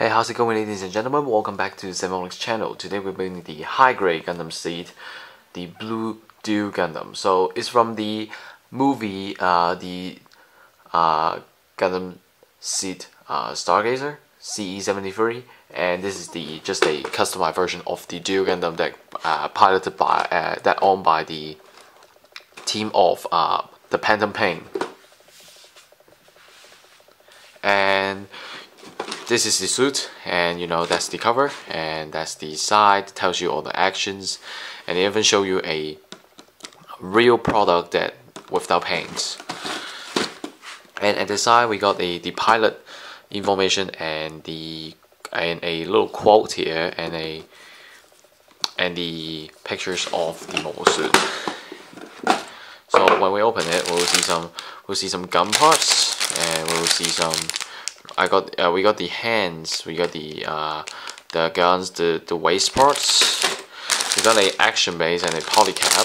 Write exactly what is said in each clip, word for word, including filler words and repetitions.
Hey, how's it going, ladies and gentlemen? Welcome back to Zethythonix channel. Today we're building the high-grade Gundam Seed, the Blu Duel Gundam. So it's from the movie, uh, the uh, Gundam Seed uh, Stargazer C E seventy-three, and this is the just a customized version of the Duel Gundam that uh, piloted by uh, that owned by the team of uh, the Phantom Pain. And this is the suit, and you know, that's the cover, and that's the side. It tells you all the actions, and it even show you a real product that without paints. And at the side, we got the the pilot information and the and a little quote here, and a and the pictures of the mobile suit. So when we open it, we'll see some we'll see some gun parts, and we'll see some. I got uh, we got the hands, we got the uh, the guns, the the waist parts. We got a action base and a polycap.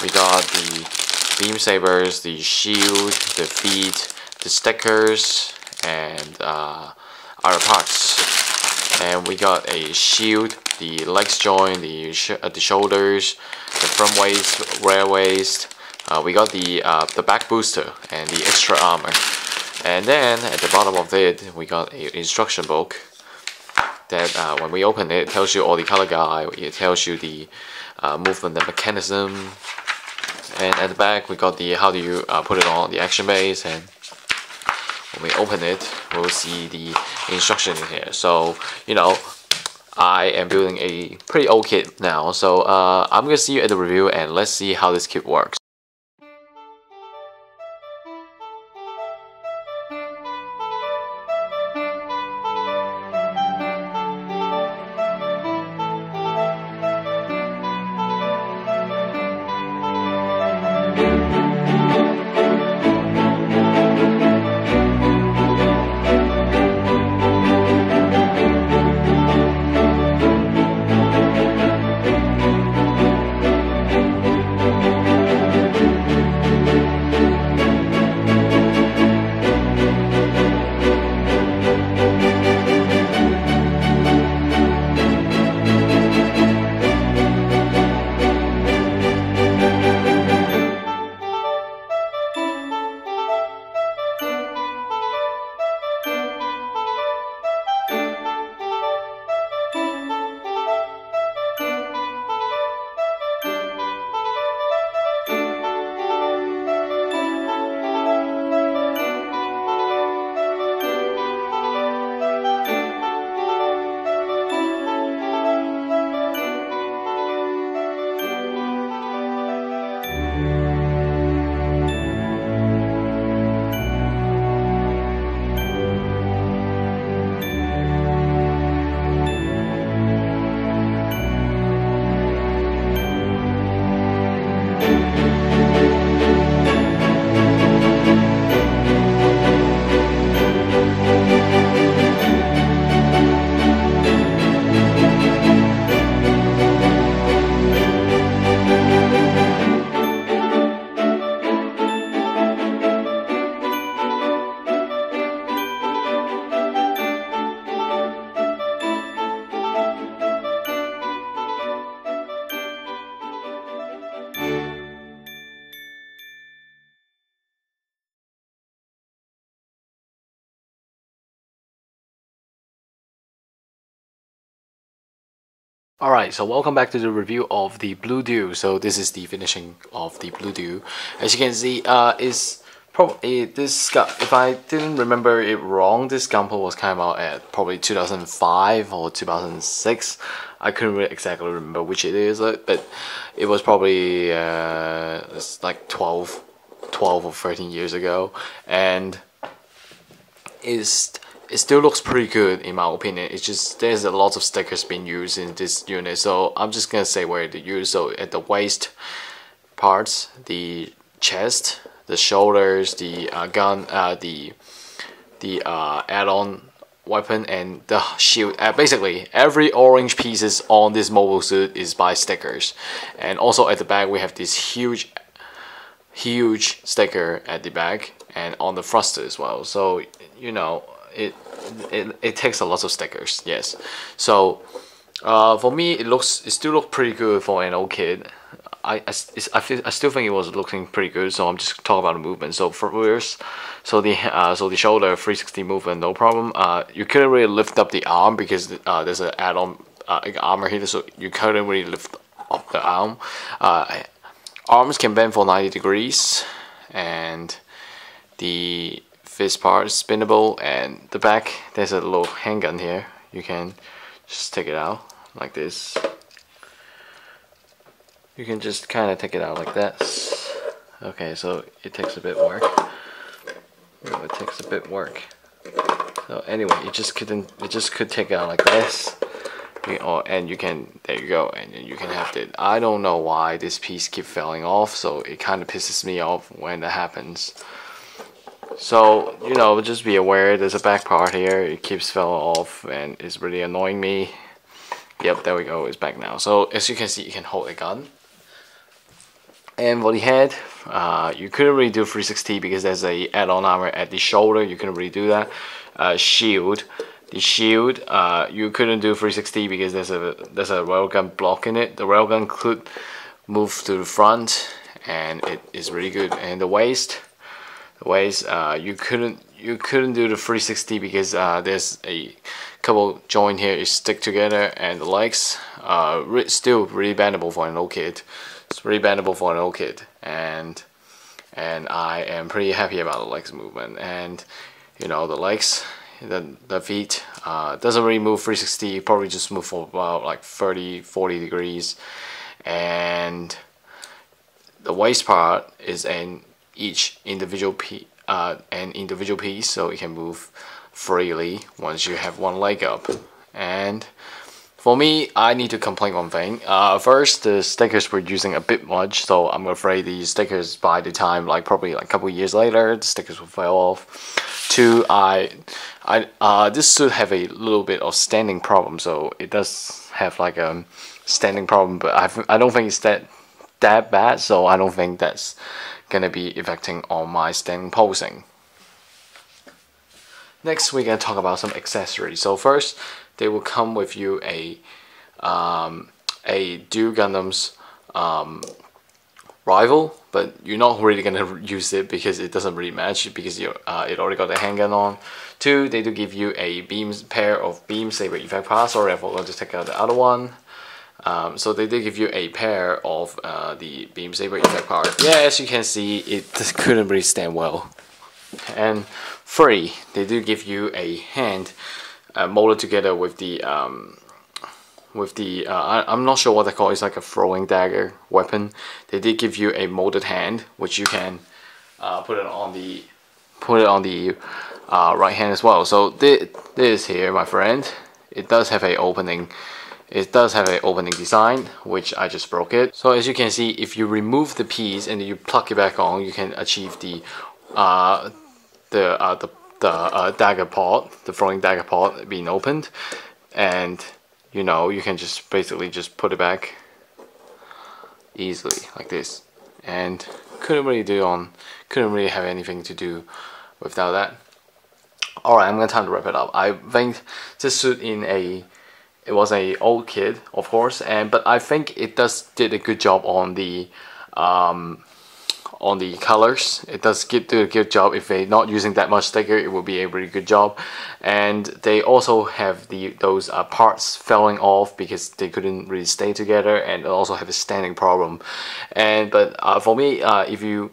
We got the beam sabers, the shield, the feet, the stickers, and uh, other parts. And we got a shield, the legs joint, the sh uh, the shoulders, the front waist, rear waist. Uh, we got the uh, the back booster and the extra armor. And then at the bottom of it, we got an instruction book that uh, when we open it, it tells you all the color guide, it tells you the uh, movement and mechanism. And at the back, we got the how do you uh, put it on, the action base. And when we open it, we'll see the instruction in here. So, you know, I am building a pretty old kit now. So uh, I'm going to see you at the review, and let's see how this kit works. Alright, so welcome back to the review of the Blu Duel. So this is the finishing of the Blu Duel. As you can see, uh, it's probably this. If I didn't remember it wrong, this Gunpla was came out at probably two thousand five or two thousand six. I couldn't really exactly remember which it is, but it was probably uh, it's like twelve, twelve or thirteen years ago, and it's. It still looks pretty good in my opinion. It's just there's a lot of stickers being used in this unit, so I'm just gonna say where to use. So at the waist parts, the chest, the shoulders, the uh, gun, uh, the the uh, add-on weapon, and the shield. Uh, basically, every orange pieces on this mobile suit is by stickers, and also at the back we have this huge, huge sticker at the back, and on the thruster as well. So you know. it it, it takes a lot of stickers, yes. So uh, for me, it looks it still looked pretty good for an old kid. I, I, I, feel, I still think it was looking pretty good, so I'm just talking about the movement. So first, so the uh, so the shoulder three sixty movement, no problem. Uh, you couldn't really lift up the arm because uh, there's an add-on uh, armor here, so you couldn't really lift up the arm. Uh, arms can bend for ninety degrees, and the fist part is spinnable. And the back, there's a little handgun here. You can just take it out like this. You can just kind of take it out like that. Okay, so it takes a bit work. It takes a bit work. So anyway, it just couldn't. It just could take it out like this. You know, and you can. There you go. And then you can have it. I don't know why this piece keeps falling off. So it kind of pisses me off when that happens. So you know, just be aware. There's a back part here. It keeps falling off, and it's really annoying me. Yep, there we go. It's back now. So as you can see, you can hold a gun. And for the head, uh, you couldn't really do three sixty because there's a add-on armor at the shoulder. You couldn't really do that. Uh, shield, the shield, uh, you couldn't do three sixty because there's a there's a railgun block in it. The railgun could move to the front, and it is really good. And the waist, the waist, uh, you couldn't you couldn't do the three sixty because uh, there's a couple joint here is stick together, and the legs, uh, re still really bendable for an old kid. It's really bendable for an old kid, and and I am pretty happy about the legs movement. And you know, the legs, the, the feet, uh, doesn't really move three sixty, probably just move for about like thirty forty degrees. And the waist part is an each individual piece, uh, an individual piece, so it can move freely once you have one leg up. And for me, I need to complain one thing. Uh, first, the stickers were using a bit much, so I'm afraid the stickers by the time, like probably like a couple years later, the stickers will fall off. Two, I, I, uh, this should have a little bit of standing problem, so it does have like a standing problem, but I, I don't think it's that that bad, so I don't think that's gonna be affecting on my standing posing. Next, we're gonna talk about some accessories. So first, they will come with you a um, a Duel Gundam's um, rival, but you're not really gonna use it because it doesn't really match because you uh, it already got the handgun on. Two, they do give you a beam pair of Beam Saber effect parts. Sorry, I forgot to take out the other one. Um, so they did give you a pair of uh, the Beam Saber effect parts. Yeah, as you can see, it couldn't really stand well. And three, they do give you a hand uh, molded together with the um, with the uh, I, I'm not sure what they call it. It's like a throwing dagger weapon. They did give you a molded hand, which you can uh, put it on the put it on the uh, right hand as well. So th this here, my friend, it does have a opening. It does have an opening design, which I just broke it. So as you can see, if you remove the piece and you plug it back on, you can achieve the uh, the uh, the, the uh, dagger pod, the throwing dagger pod being opened, and you know, you can just basically just put it back easily like this. And couldn't really do on, couldn't really have anything to do without that. All right, I'm gonna time to wrap it up. I think this suit in a it was an old kid, of course, and but I think it does did a good job on the. Um, on the colors. It does get do a good job. If they're not using that much sticker, it will be a really good job. And they also have the those uh, parts falling off because they couldn't really stay together, and also have a standing problem. And but uh, for me, uh, if you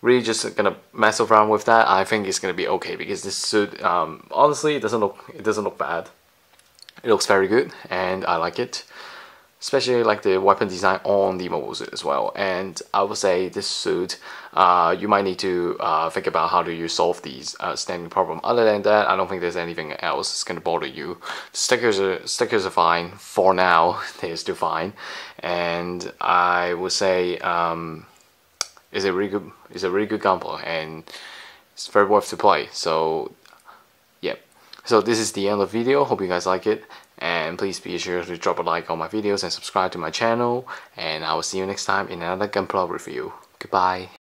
really just gonna mess around with that, I think it's gonna be okay because this suit, um, honestly, it doesn't look it doesn't look bad. It looks very good, and I like it. Especially like the weapon design on the mobile suit as well. And I would say this suit, uh, you might need to uh, think about how do you solve these uh, standing problem. Other than that, I don't think there's anything else that's gonna bother you. Stickers are stickers are fine for now. They're still fine, and I would say um, it's a really good it's a really good Gunpla, and it's very worth to play. So yeah, so this is the end of the video. Hope you guys like it. And please be sure to drop a like on my videos and subscribe to my channel. And I will see you next time in another Gunpla review. Goodbye.